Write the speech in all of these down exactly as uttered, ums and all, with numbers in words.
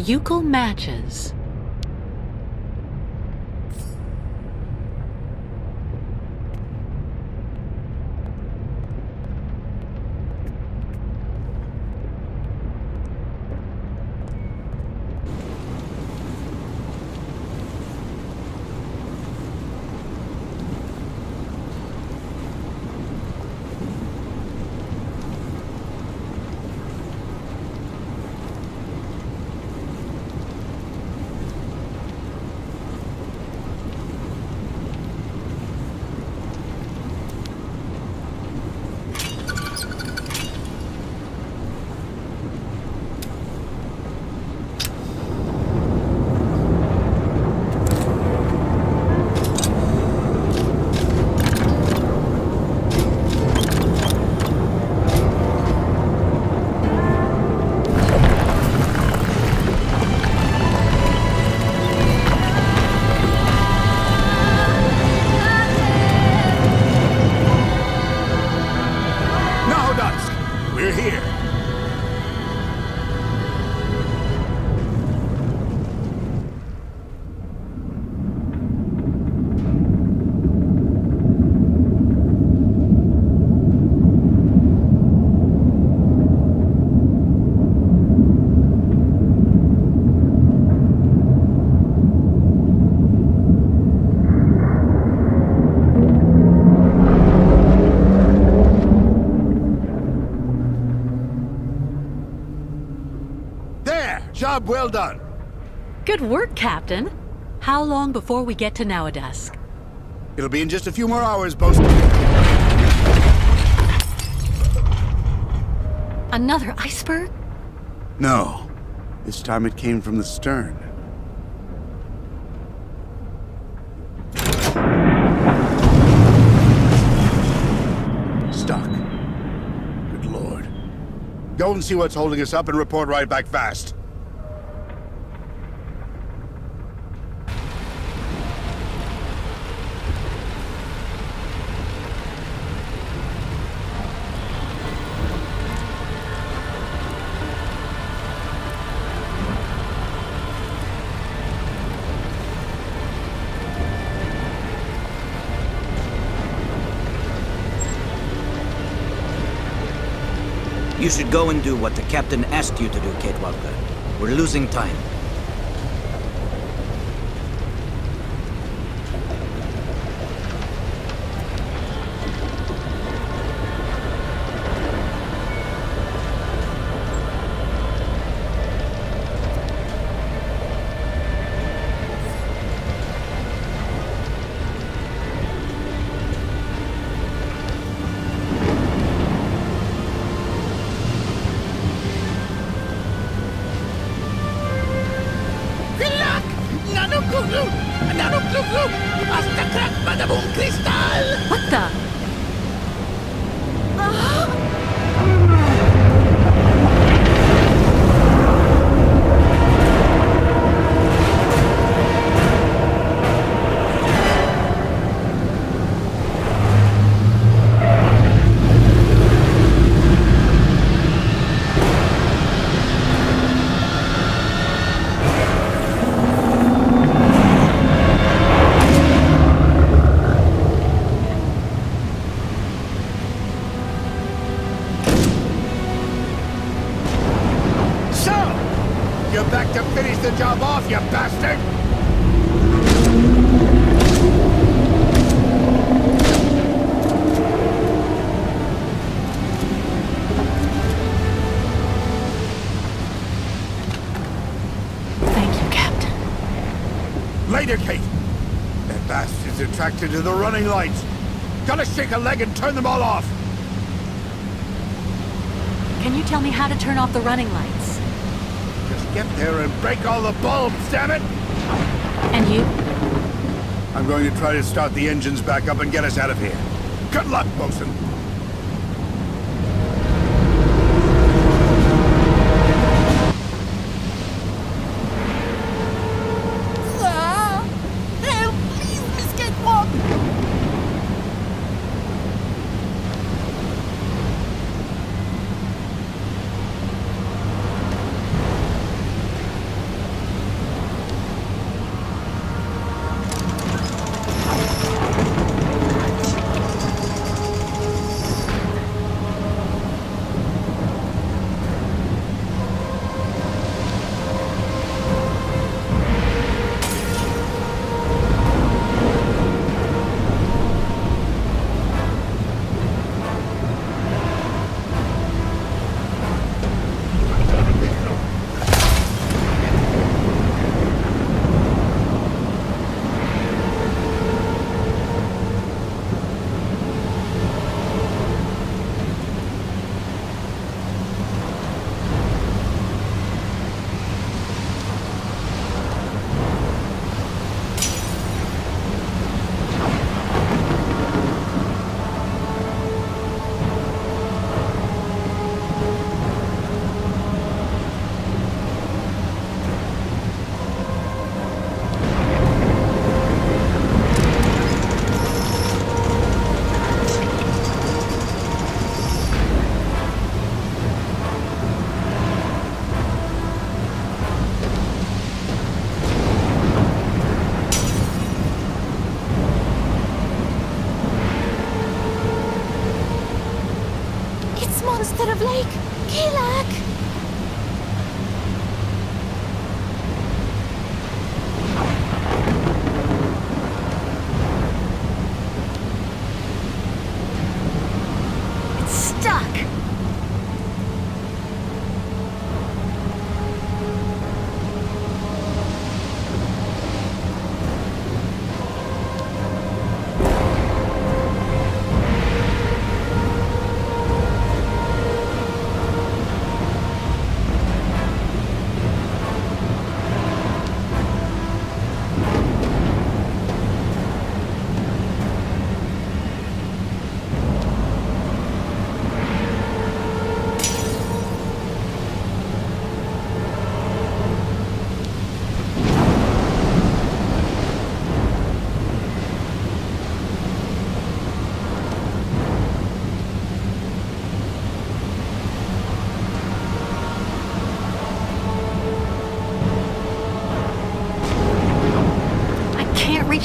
Ucal matches. Job well done. Good work, Captain. How long before we get to Nowadesk? It'll be in just a few more hours, Bosun. Another iceberg? No. This time it came from the stern. Stuck. Good Lord. Go and see what's holding us up and report right back fast. You should go and do what the captain asked you to do, Kate Walker. We're losing time. What the? Later, Kate. That bastard's attracted to the running lights. Gotta shake a leg and turn them all off. Can you tell me how to turn off the running lights? Just get there and break all the bulbs, damn it! And you? I'm going to try to start the engines back up and get us out of here. Good luck, Bosun.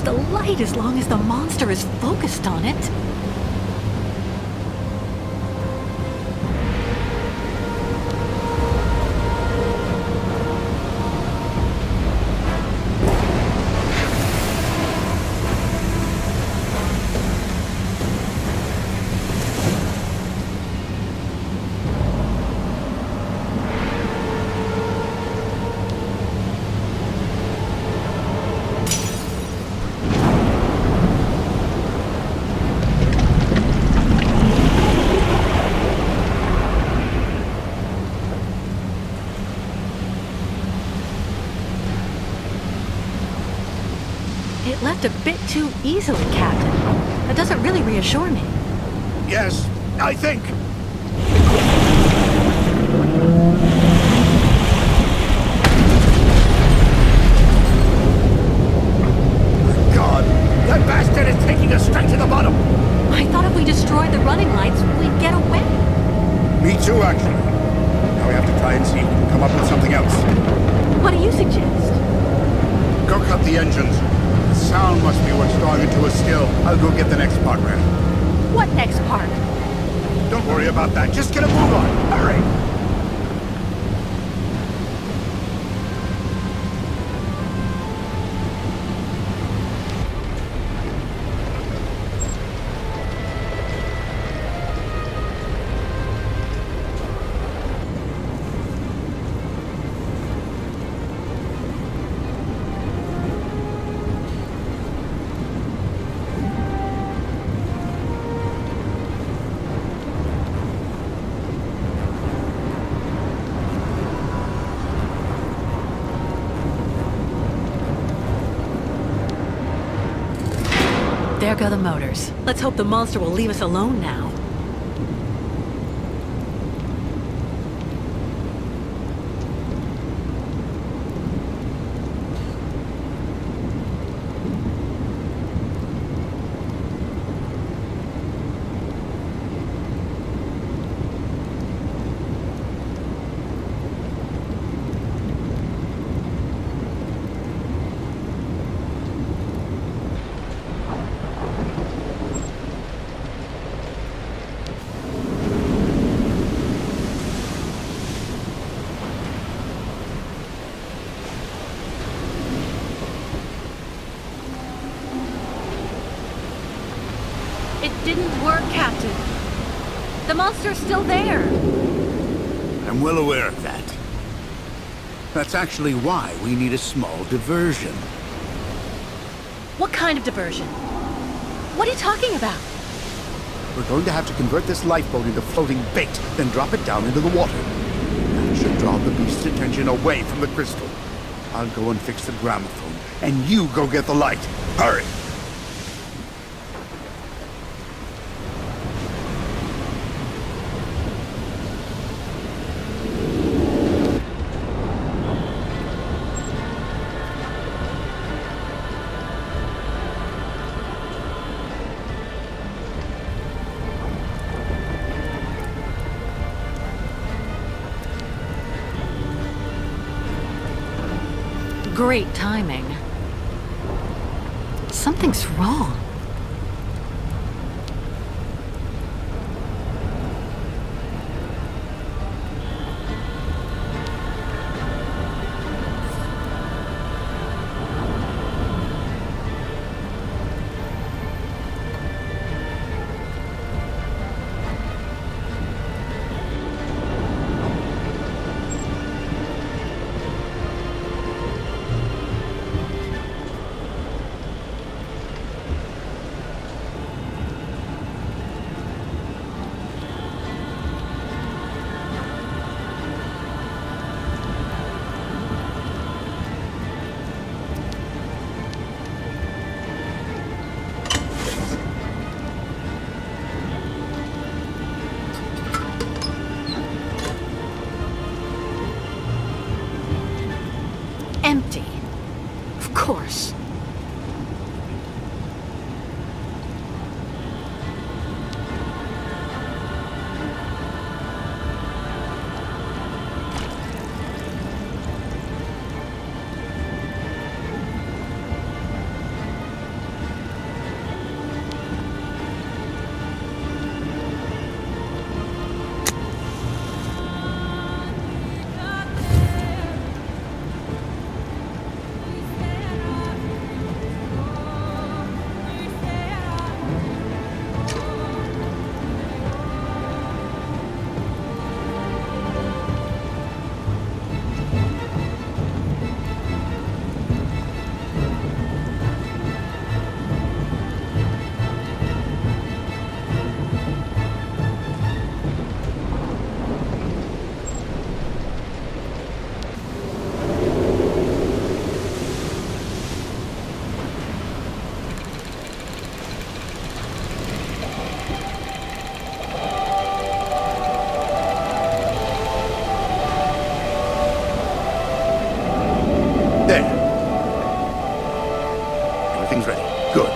catch the light as long as the monster is focused on it. It left a bit too easily, Captain. That doesn't really reassure me. Yes, I think. My God, that bastard is taking us straight to the bottom. I thought if we destroyed the running lights, we'd get away. Me too, actually. Now we have to try and see if we can come up with something else. What do you suggest? Go cut the engines. The sound must be what's drawing into us still. I'll go get the next part ready. What next part? Don't worry about that. Just get a move on. Hurry! There go the motors. Let's hope the monster will leave us alone now. It didn't work, Captain. The monster's still there. I'm well aware of that. That's actually why we need a small diversion. What kind of diversion? What are you talking about? We're going to have to convert this lifeboat into floating bait, then drop it down into the water. That should draw the beast's attention away from the crystal. I'll go and fix the gramophone, and you go get the light. Hurry! Great timing. Something's wrong. Empty. Of course. There. Everything's ready. Good.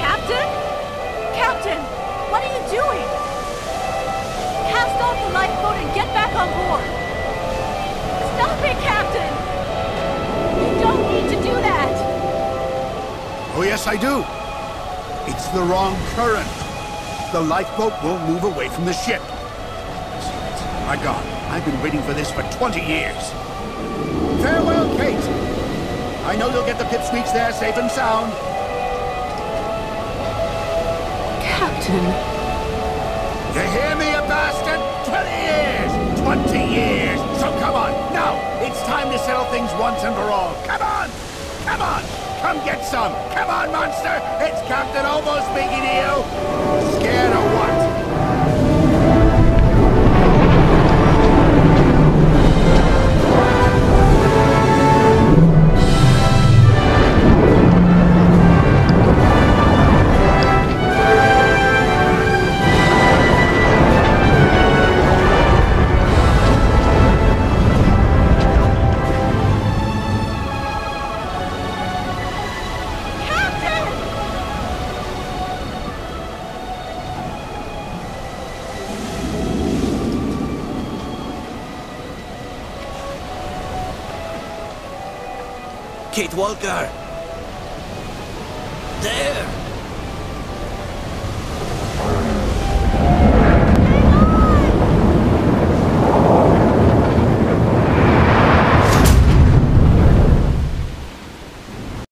Captain? Captain! What are you doing? Cast off the lifeboat and get back on board! Stop it, Captain! You don't need to do that! Oh, yes, I do. It's the wrong current. The lifeboat won't move away from the ship. My God, I've been waiting for this for twenty years. Farewell, Kate. I know you'll get the pipsqueaks there safe and sound. Captain. You hear me, you bastard? twenty years! twenty years! So come on, now! It's time to settle things once and for all. Come on! Come on! Come get some! Come on, monster! It's Captain Obo speaking to you! Scared of what? Kate Walker! There!